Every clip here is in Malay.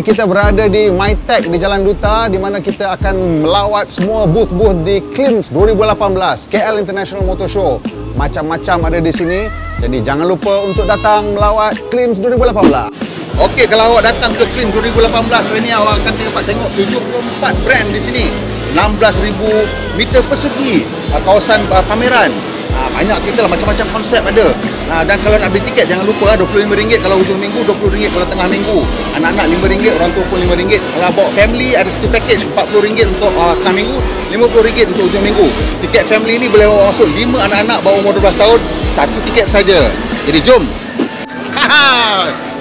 Okey, kita berada di Mitec di Jalan Duta, di mana kita akan melawat semua booth-booth di KLIMS 2018 KL International Motor Show. Macam-macam ada di sini. Jadi jangan lupa untuk datang melawat KLIMS 2018. Okey, kalau awak datang ke KLIMS 2018 hari ni, awak akan dapat tengok 74 brand di sini. 16,000 meter persegi kawasan pameran. Banyak kita lah, macam-macam konsep ada. Dan kalau nak beli tiket, jangan lupa RM25 kalau hujung minggu, RM20 kalau tengah minggu. Anak-anak RM5, orang tua pun RM5. Kalau bawa family, ada satu package RM40 untuk tengah minggu, RM50 untuk hujung minggu. Tiket family ni boleh bawa masuk 5 anak-anak bawah umur 12 tahun, satu tiket saja. Jadi jom.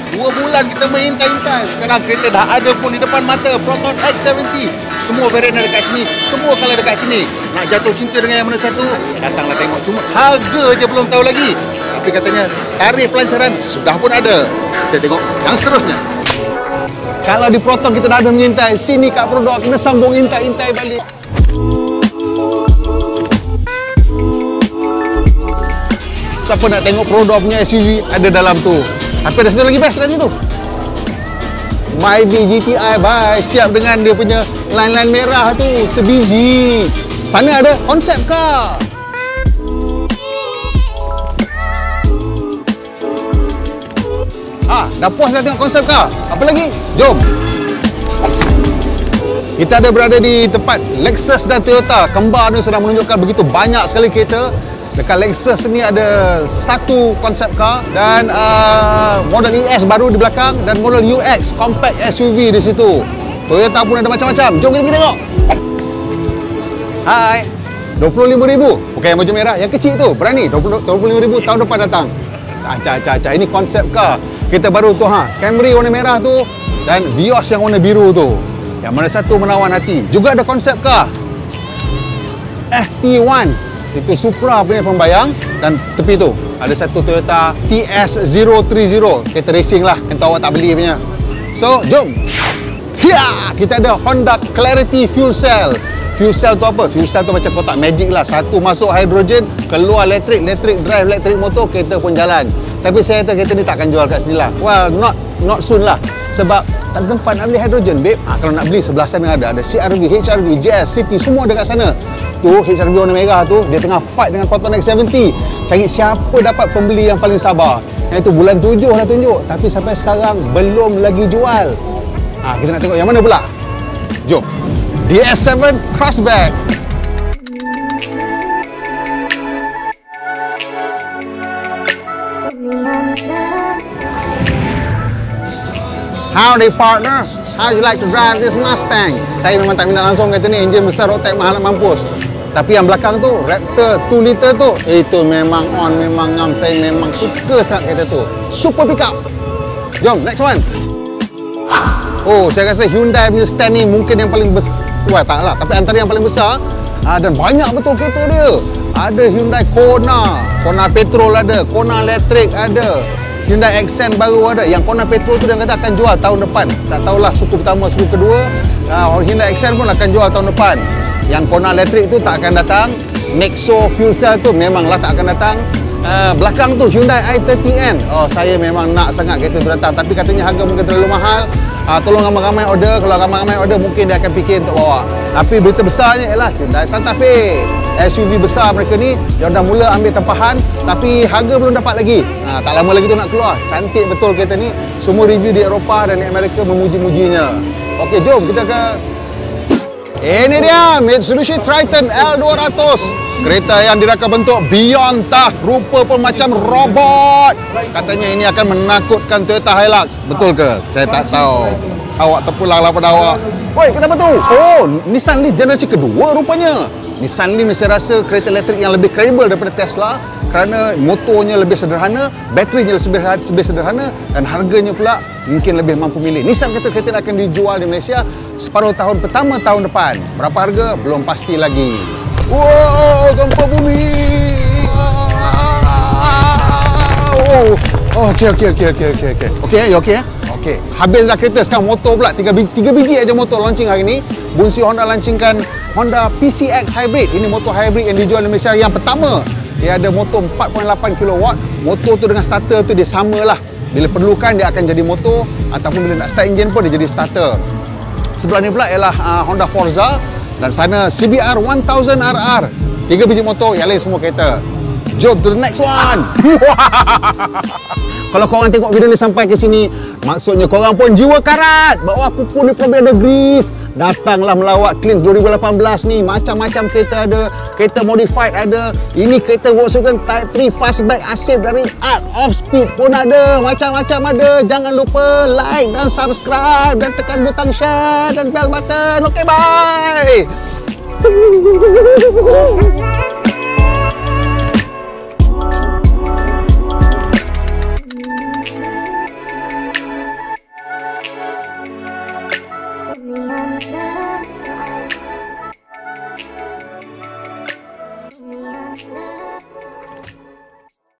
2 bulan kita main time-time. Sekarang kereta dah ada pun di depan mata, Proton X70. Semua varian ada kat sini, semua colour ada kat sini. Nak jatuh cinta dengan yang mana satu, datanglah tengok. Cuma harga je belum tahu lagi. Tapi katanya tarif pelancaran sudah pun ada. Kita tengok yang seterusnya. Kalau di Proton kita dah ada mengintai, sini kat Produk kena sambung intai-intai balik. Siapa nak tengok Produk punya SUV ada dalam tu. Tapi ada satu lagi best kat situ, Myvi GTI bye, siap dengan dia punya line-line merah tu, sebiji. Sana ada konsep car. Dah puas dah tengok konsep car, apa lagi? Jom. Kita ada berada di tempat Lexus dan Toyota. Kembar ni sedang menunjukkan begitu banyak sekali kereta. Dekat Lexus ni ada satu konsep car dan model ES baru di belakang dan model UX compact SUV di situ. Toyota pun ada macam-macam. Jom kita tengok. Hai. RM25,000. Bukan yang baju merah, yang kecil tu. Berani RM25,000 tahun depan datang. Acah. Ini konsep car. Kita baru tu Camry warna merah tu dan Vios yang warna biru tu. Yang mana satu menawan hati. Juga ada konsep car. ST1. Itu Supra punya pembayang, dan tepi tu ada satu Toyota DS7 crossback, kereta racing lah, yang tahu awak tak beli punya. So, jom. Kita ada Honda Clarity Fuel Cell. Fuel Cell tu apa? Fuel Cell tu macam kotak magic lah. Satu masuk hidrogen, keluar elektrik, drive elektrik motor, kereta pun jalan. Tapi saya kata kereta ni takkan jual kat sini lah. Well, not soon lah. Sebab tak ada tempat nak beli hidrogen, babe. Kalau nak beli, sebelah sana ada CRV, HR-V, JS, City, semua dekat sana. Tu HR-V warna merah tu, dia tengah fight dengan Proton X70. Cari siapa dapat pembeli yang paling sabar. Yang itu bulan 7 dah tunjuk, tapi sampai sekarang belum lagi jual. Kita nak tengok yang mana pula. Jom. DS7 Crossback. Howdy partner, how you like to drive this Mustang? Saya memang tak minat langsung kereta ni, enjin besar, road tech mahal mampus. Tapi yang belakang tu, Raptor 2 liter tu, itu memang on, memang ngam. Saya memang suka sangat kereta tu. Super pick up. Jom, next one. Oh, saya rasa Hyundai punya stand ni mungkin yang paling besar. Wah, tak lah, tapi antara yang paling besar. Dan banyak betul kereta dia. Ada Hyundai Kona, Kona petrol ada, Kona elektrik ada. Hyundai Accent baru ada. Yang Kona petrol tu dia kata akan jual tahun depan. Tak tahulah suku pertama, suku kedua. Hyundai Accent pun akan jual tahun depan. Yang Kona elektrik tu tak akan datang. Nexo Fuel Cell tu memanglah tak akan datang. Belakang tu Hyundai i30N. Oh, saya memang nak sangat kereta tu datang. Tapi katanya harga mungkin terlalu mahal. Tolong ramai-ramai order. Kalau ramai-ramai order, mungkin dia akan fikir untuk bawa. Tapi berita besarnya ialah Hyundai Santa Fe. SUV besar mereka ni, dia dah mula ambil tempahan, tapi harga belum dapat lagi. Tak lama lagi tu nak keluar. Cantik betul kereta ni. Semua review di Eropah dan di Amerika memuji-mujinya. Okey, jom kita ke... Ini dia, Mitsubishi Triton L200. Kereta yang direka bentuk beyond tah. Rupa pun macam robot. Katanya ini akan menakutkan Toyota Hilux. Betul ke? Saya tak tahu. Awak terpulanglah pada awak. Oi, kenapa tu? Oh, Nissan ni generasi kedua rupanya. Nissan ni saya rasa kereta elektrik yang lebih kredibel daripada Tesla kerana motornya lebih sederhana, baterinya lebih sederhana dan harganya pula mungkin lebih mampu milih. Nissan kata kereta akan dijual di Malaysia separuh tahun pertama tahun depan. Berapa harga? Belum pasti lagi. Wow, gempa bumi. Okey. Okey. Okey, habis dah kereta, sekarang motor pula. 3 biji aja motor launching hari ni. Bunsi Honda launchingkan Honda PCX Hybrid. Ini motor hybrid yang dijual di Malaysia yang pertama. Dia ada motor 4.8 kW. Motor tu dengan starter tu dia samalah Bila perlukan dia akan jadi motor, ataupun bila nak start enjin pun dia jadi starter. Sebelah ni pula ialah Honda Forza, dan sana CBR 1000RR. 3 biji motor, yang lain semua kereta. Jom to the next one. Kalau korang tengok video ni sampai ke sini, maksudnya korang pun jiwa karat. Bawa kuku di Premier Degrees, datanglah melawat KLIMS 2018 ni. Macam-macam kereta ada, kereta modified ada. Ini kereta Volkswagen Type 3 Fastback asyik dari Art of Speed pun ada. Macam-macam ada. Jangan lupa like dan subscribe, dan tekan butang share dan bell button. Okay, bye.